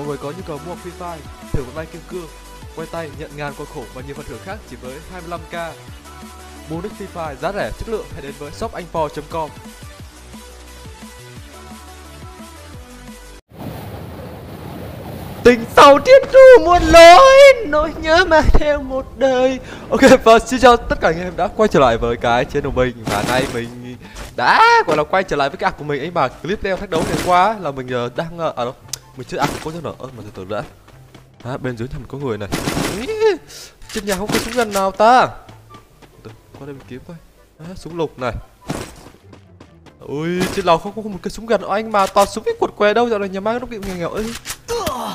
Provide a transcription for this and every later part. Mọi người có nhu cầu mua Free Fire, thử vận may kim cương, quay tay nhận ngàn quả khủng và nhiều phần thưởng khác chỉ với 25k. Mua nick Free Fire giá rẻ, chất lượng, hãy đến với shop anhpo.com. Tình sau tiết thu muôn lối, nỗi nhớ mà theo một đời. Ok, và xin chào tất cả anh em đã quay trở lại với cái channel của mình. Và nay mình đã gọi là quay trở lại với cái app của mình. Anh bà clip leo thách đấu ngày qua là mình đang ở đâu mình chưa ăn có nữa. Mà từ từ đã, bên dưới thầm có người này. Trên nhà không có súng dân nào ta, qua đây mình kiếm coi. Súng lục này. Ui, trên lầu không có một cái súng gần anh mà toàn súng ít quật què đâu. Dạo này nhà mang nó bị nghèo nghèo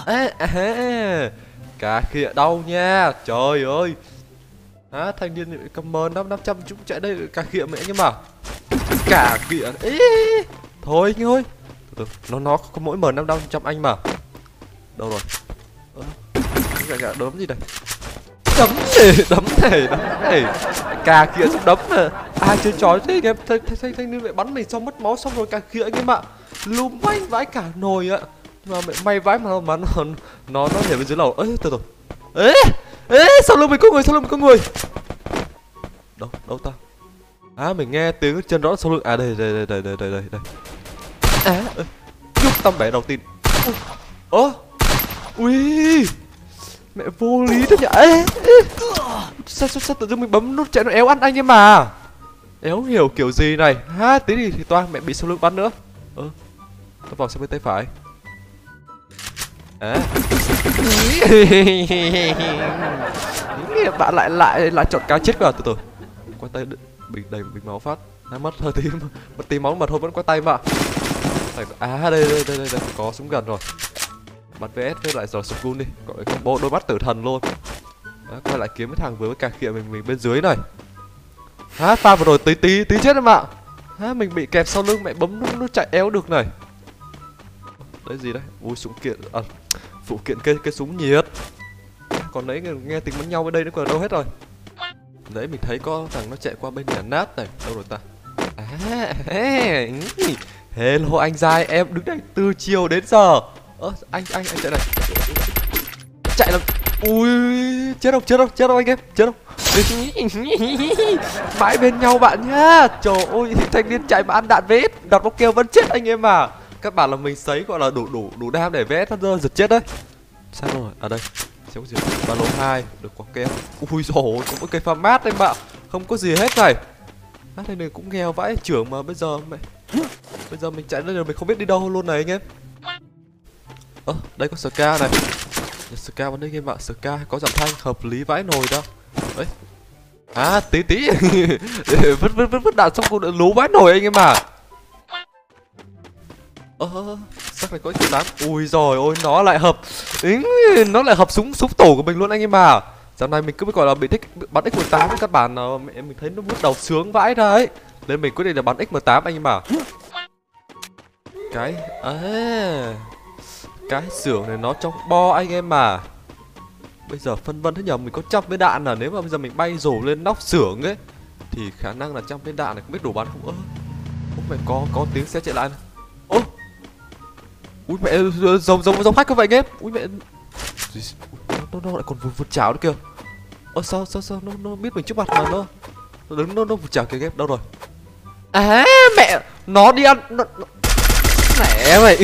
ấy. Cả khịa đau nha, trời ơi. Thanh niên cầm mờ 500 chúng chạy đây cả khịa mẹ nhưng mà. Cả khịa. Thôi anh ơi. Nó có mỗi mờ 500 anh mà. Đâu rồi? Cả đấm gì đây? Đấm gì? Đấm này. Cả khịa xong đấm này. Ai chơi chó thế anh em? Thanh niên vậy bắn mình xong mất máu xong rồi cả khịa anh em ạ. Lùm anh vãi cả nồi ạ. Mà may vãi mà nó nhảy bên dưới lầu. Ê từ từ. Ê sau lưng mình có người. Đâu ta? Mình nghe tiếng chân đó sau lưng. Đây. Giúp tăm bẻ đầu tiên. Ui. Mẹ vô lý thế nhỉ. Sao tự dưng mình bấm nút chạy nó éo ăn anh em mà. Éo hiểu kiểu gì này. Tí thì toang mẹ bị sau lưng bắn nữa. Nó vào sang bên tay phải. Bạn lại chọn cá chết cơ à? Từ từ quay tay bị đầy bị máu phát. Mất hơi tí máu mà thôi vẫn quay tay mà. Đây có súng gần rồi. Bắn vs với lại giờ súng gun đi, gọi combo đôi mắt tử thần luôn. Quay lại kiếm cái thằng vừa với cà khịa mình bên dưới này. Pha vừa rồi tí chết em ạ. Mình bị kẹp sau lưng mẹ bấm nút chạy éo được này. Đấy gì đấy? Ui súng kiện phụ kiện cái súng nhiệt. Còn nãy nghe tiếng bắn nhau bên đây nó còn đâu hết rồi. Đấy mình thấy có thằng nó chạy qua bên nhà nát này. Đâu rồi ta? Hello anh giai, em đứng đây từ chiều đến giờ. Anh chạy này. Chạy là ui chết đâu anh em, chết đâu. Mãi bên nhau bạn nhá. Trời ơi, thanh niên chạy mà ăn đạn vết, đặt bóc kêu vẫn chết anh em à. Các bạn là mình sấy gọi là đủ đam để vẽ nó rơi giật chết đấy. Sao rồi? Đây. Xéo gì? Ba lô 2 được quả keo. Ui giời ơi, có một cây pha mát anh bạn. Không có gì hết này. Đây này cũng nghèo vãi trưởng mà bây giờ mẹ. Bây giờ mình chạy lên rồi mình không biết đi đâu luôn này anh em. Đây có Ska này. Ska bắn đây anh em ạ. Ska có giảm thanh hợp lý vãi nồi đâu. Đấy. Tí. vứt đạn xong cũng lú vãi nồi anh em ạ. Sắc này có x8. Ui rồi ôi nó lại hợp. Nó lại hợp súng tổ của mình luôn anh em à. Dạo này mình cứ gọi là bị thích bắn x18 các bạn. Mình thấy nó bước đầu sướng vãi đấy. Nên mình quyết định là bắn x18 anh em à. Cái xưởng này nó trong bo anh em à. Bây giờ phân vân thế nhờ, mình có trăm viên đạn là nếu mà bây giờ mình bay rổ lên nóc xưởng ấy thì khả năng là trăm viên đạn này không biết đủ bắn không. Mẹ có tiếng xe chạy lại này. Ui mẹ giống khách các vậy anh em. Ui mẹ nó lại còn vượt chảo nữa kìa. Sao nó biết mình trước mặt mà nó đứng nó vượt chảo kìa game. Đâu rồi? Mẹ nó đi ăn nó... mẹ mày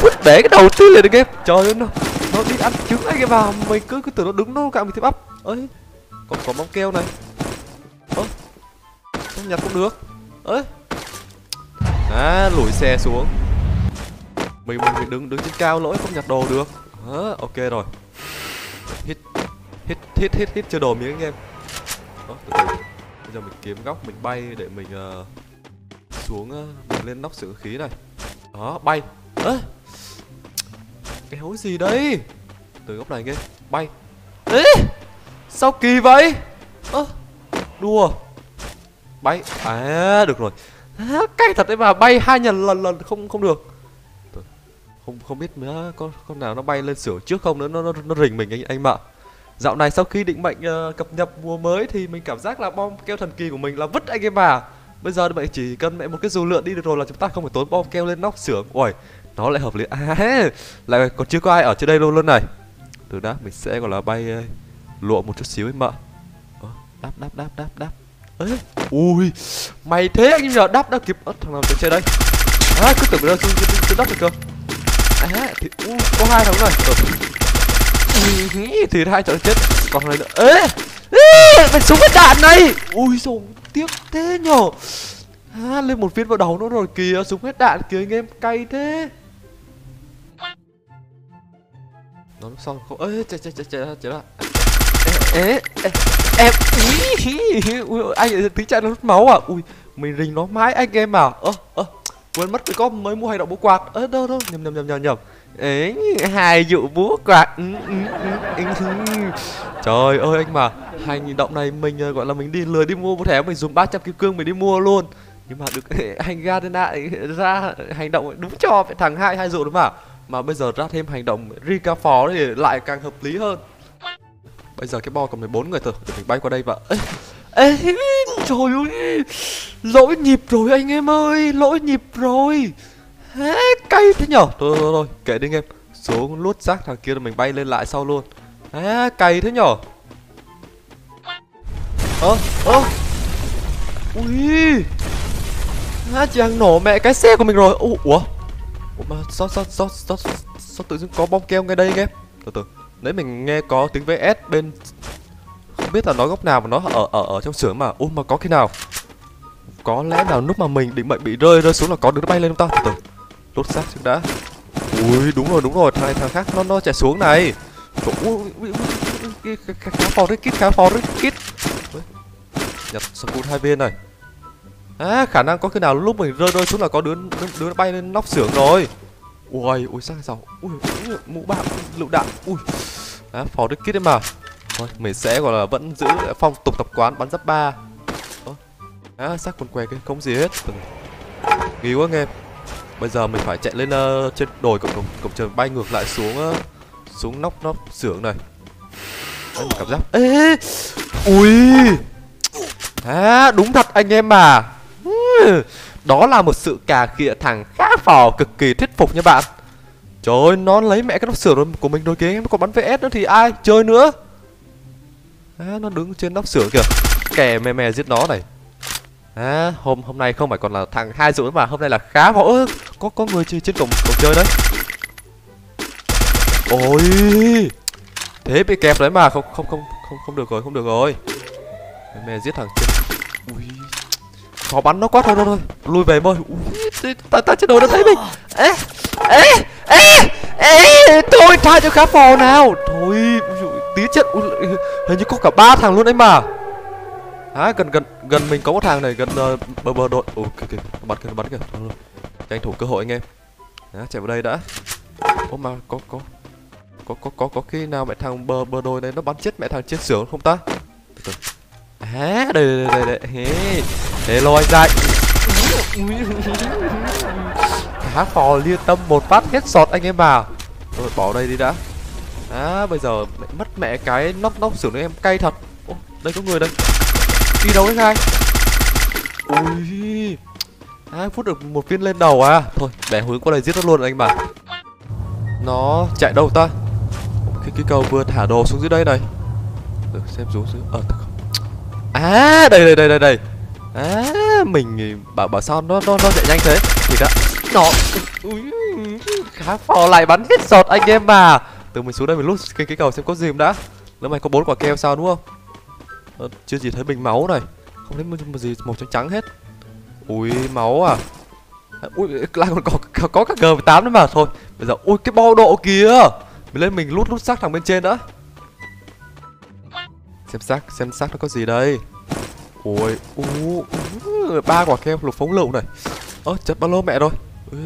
vứt bể cái đầu tiên liền game. Trời ơi nó đi ăn trứng anh em vào. Mình cứ tưởng nó đứng nó cạo mình thêm bắp. Còn có bóng keo này. Nhặt cũng được. Lùi xe xuống. Mình đứng trên cao lỗi không nhặt đồ được. Ok rồi. Hit chơi đồ miếng anh em. Bây giờ mình kiếm góc mình bay để mình xuống mình lên nóc xử khí này. Bay. Cái hối gì đấy? Từ góc này anh em, bay. Sao kỳ vậy? Đùa. Bay. Được rồi. Cay thật đấy mà bay hai lần không được. Không biết nữa con nào nó bay lên xưởng trước không nữa nó rình mình anh ạ. Dạo này sau khi định mệnh cập nhật mùa mới thì mình cảm giác là bom keo thần kỳ của mình là vứt anh em à. Bây giờ mẹ chỉ cần mẹ một cái dù lượn đi được rồi là chúng ta không phải tốn bom keo lên nóc xưởng. Ui nó lại hợp lý. À, lại còn chưa có ai ở trên đây luôn này. Từ đó mình sẽ gọi là bay lụa một chút xíu ấy mợ. Đáp. Ấy, ui, mày thế nhưng giờ đáp đã kịp. Thằng nào chạy đây? À, cứ tưởng đâu tôi đáp được cơ. À, thì có hai thằng rồi. Thì hai thằng chết. Còn này nữa. Ê, mày súng cái đạn này. Ui dồi, tiếc thế nhở. À, lên một viên vào đầu nó rồi kìa, súng hết đạn kìa anh em, cay thế. Nó xong không? Ê, chạy ra. Ê, em, ui, anh tính chạy nó hút máu à? Ui, mình rình nó mãi anh em à? Quên mất có mới mua hai đậu búa quạt. Ê, đâu, nhầm. Ê, hai dụ búa quạt. Trời ơi anh mà, hai động này mình gọi là mình đi lười đi mua một thẻ, mình dùng 300 kim cương mình đi mua luôn. Nhưng mà được anh ra đến lại ra hành động đúng cho thằng hai dụ đúng không ạ? Mà bây giờ ra thêm hành động Rika phó thì lại càng hợp lý hơn. Bây giờ cái bo còn 14 người thôi, để mình bay qua đây và ê, trời ơi, lỗi nhịp rồi anh em ơi, lỗi nhịp rồi. Hết cay thế nhở. Thôi, kệ đi anh em, xuống lút xác thằng kia rồi mình bay lên lại sau luôn. À, cày thế nhở. Ui, à, chị đang nổ mẹ cái xe của mình rồi. Ủa mà sao tự dưng có bom keo ngay đây anh em. Từ từ, nãy mình nghe có tiếng VS bên, không biết là nó góc nào mà nó ở trong xưởng mà. Mà có khi nào, có lẽ nào lúc mà mình định mệnh bị rơi xuống là có đứa bay lên không ta. Từ từ, đốt xác trước đã. Ui, đúng rồi, thằng khác nó chạy xuống này. Khá phò đấy, kít. Nhặt súng cút hai bên này. À, khả năng có khi nào lúc mình rơi xuống là có đứa bay lên nóc xưởng rồi. Ui, sang sao. Ui, mũ bạc, lựu đạn. Ui, à, phò đấy kít đấy mà. Thôi, mình sẽ gọi là vẫn giữ phong tục tập quán bắn giáp 3. À, xác quần què kia, không gì hết. Nghỉ quá anh em. Bây giờ mình phải chạy lên trên đồi cộng trường, bay ngược lại xuống nóc xưởng này. Đấy, cảm giác. Ê, ui, à, đúng thật anh em mà. Đó là một sự cà khịa thằng khá phò cực kỳ thuyết phục nha bạn. Trời ơi, nó lấy mẹ cái nóc xưởng của mình rồi kìa. Em còn bắn VS nữa thì ai chơi nữa. À, nó đứng trên nóc xưởng kìa, kẻ mè giết nó này. À, hôm nay không phải còn là thằng hai dũng mà, hôm nay là khá phò. Có người chơi trên cổng chơi đấy. Ôi, thế bị kẹp đấy mà, không được rồi. Mẹ giết thằng chết. Ui, khó bắn nó quá, thôi, lui về thôi. Ui, ta chết đồ nó thấy mình. Ê, thôi tha cho khá phò nào. Thôi, tí chết. Ui, hình như có cả 3 thằng luôn đấy mà. À, gần mình có một thằng này, gần bờ đội. Ôi, kìa, bắn kìa. Tranh thủ cơ hội anh em. À, chạy vào đây đã. Ô mà có khi nào mẹ thằng bờ đồi này nó bắn chết mẹ thằng trên xưởng không ta? Từ từ. À, đây. Để lôi ra. Khá phò lia tâm một phát hết sọt anh em à. Rồi bỏ đây đi đã. À, bây giờ mẹ mất mẹ cái nóc xưởng đấy em, cay thật. Ô, đây có người đây. Đi đâu đấy hai? Ui. À, phút được một viên lên đầu à. Thôi, bẻ hướng qua đây giết nó luôn anh mà. Nó chạy đâu ta? Cái cầu vừa thả đồ xuống dưới đây này. Được, xem xuống dưới. À, đây. À, mình bảo sao nó chạy nhanh thế. Thì đã. Nó. Ui, khá phò lại bắn hết sọt anh em mà. Từ mình xuống đây mình lút cái cầu xem có gì đã. Nếu mày có 4 quả keo sao đúng không? Chưa gì thấy bình máu này. Không thấy một gì màu trắng hết. Ui, máu à. Ui, lại còn có cả G18 nữa mà. Thôi, bây giờ, ui, cái bo độ kìa. Mình lên mình lút xác thằng bên trên đã. Xem xác nó có gì đây. Ôi, 3 quả keo lục phóng lựu này. Chất ba lô mẹ rồi.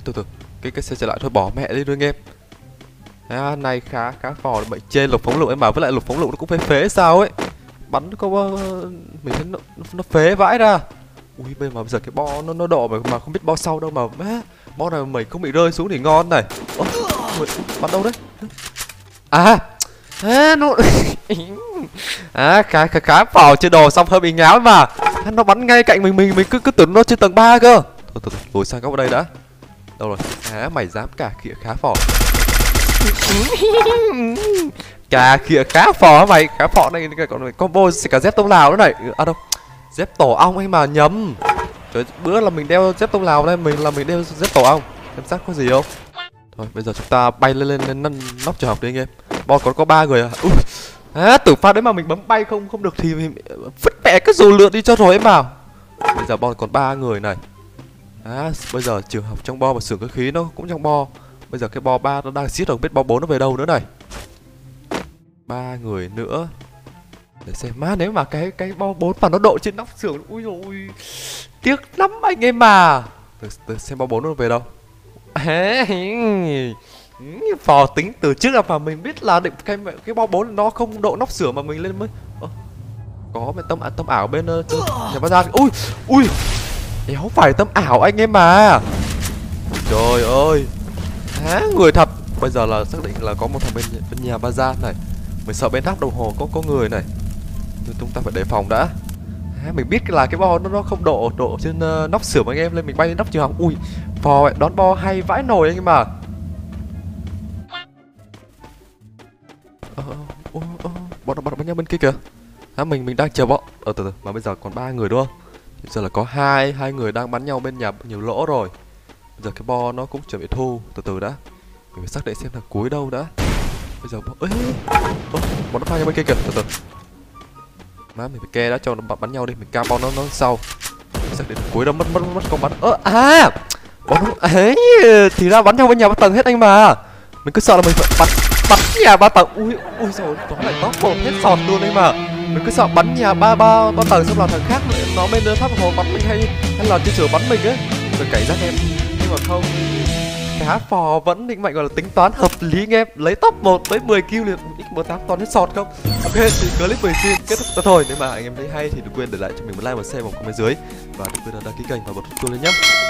Từ từ, cái xe trở lại thôi, bỏ mẹ đi thôi anh em. À, này khá phò bệnh trên lục phóng lựu em mà, với lại lục phóng lựu nó cũng phải phế sao ấy. Bắn có mình thấy nó phế vãi ra. Ui, bây giờ cái bo nó đỏ mà không biết bo sau đâu mà. Má, bo này mình không bị rơi xuống thì ngon này. Bắn đâu đấy? À nó à, khá phò chơi đồ xong hơi bị ngáo mà. Nó bắn ngay cạnh mình cứ tưởng nó trên tầng 3 cơ. Thôi, lùi sang góc ở đây đã. Đâu rồi? À, mày dám cà khịa khá phỏ. Cà khịa khá phỏ mày. Khá phỏ này còn mày combo xịt cả dép tông Lào nữa này. À đâu, dép tổ ong anh mà, nhầm. Trời, bữa là mình đeo dép tông Lào đây, mình là mình đeo dép tổ ong. Em xác có gì không? Thôi bây giờ chúng ta bay lên lên nóc trường học đi anh em. Bọn còn có 3 người à. Tử pha đấy mà mình bấm bay không được thì mình vứt mẹ cái dù lượn đi cho rồi em vào. Bây giờ bọn còn 3 người này. Bây giờ trường học trong bo và xưởng cơ khí nó cũng trong bo. Bây giờ cái bo 3 nó đang xiết rồi, biết bo 4 nó về đâu nữa này. 3 người nữa. Để xem má, nếu mà cái bo 4 mà nó độ trên nóc xưởng, ui rồi tiếc lắm anh em mà. Để xem bo 4 nó về đâu. Phò tính từ trước là mà mình biết là định cái bo 4 nó không độ nóc xưởng mà mình lên mới. Có mẹ tâm ảo bên nhà bác ra. Ui ui, đéo phải tâm ảo anh em mà. Trời ơi, người thật. Bây giờ là xác định là có một thằng bên nhà baza này. Mình sợ bên đáp đồng hồ có người này. Chúng ta phải đề phòng đã. Mình biết là cái bo nó không độ trên nóc xưởng anh em, lên mình bay lên nóc trường học. Ui, phò đón bo hay vãi nồi anh em mà. Bọn nhau bên kia kìa. Mình đang chờ bọn. Từ từ mà bây giờ còn 3 người đúng không? Bây giờ là có hai người đang bắn nhau bên nhà nhiều lỗ rồi. Bây giờ cái bo nó cũng chuẩn bị thu. Từ từ đã, mình phải xác định xem thằng cuối đâu đã. Bây giờ bo... bọn nó pha nhau bên kia kìa. Từ từ má, mình phải ke đã cho nó bắn nhau đi. Mình ca bo nó sau. Mình xác định thằng cuối đâu mất con bắn. Bọn nó ấy thì ra bắn nhau bên nhà 3 tầng hết anh mà. Mình cứ sợ là mình phải bắn nhà 3 tầng. Ui rồi, nó lại top 1 hết sọt luôn anh mà. Mình cứ sợ bắn nhà ba tầng xong là thằng khác nó bên tháp hồ bắn mình hay là chưa bắn mình ấy, rồi cày ra em. Nhưng mà không, cá phò vẫn định mệnh gọi là tính toán hợp lý anh em, lấy top 1 với 10 kill liền. X18 toàn hết sọt không. Ok thì clip 10 kill kết thúc thôi. Nếu mà anh em thấy hay thì đừng quên để lại cho mình một like, một share, một comment dưới, và đừng quên đăng ký kênh và bật chuông lên nhé.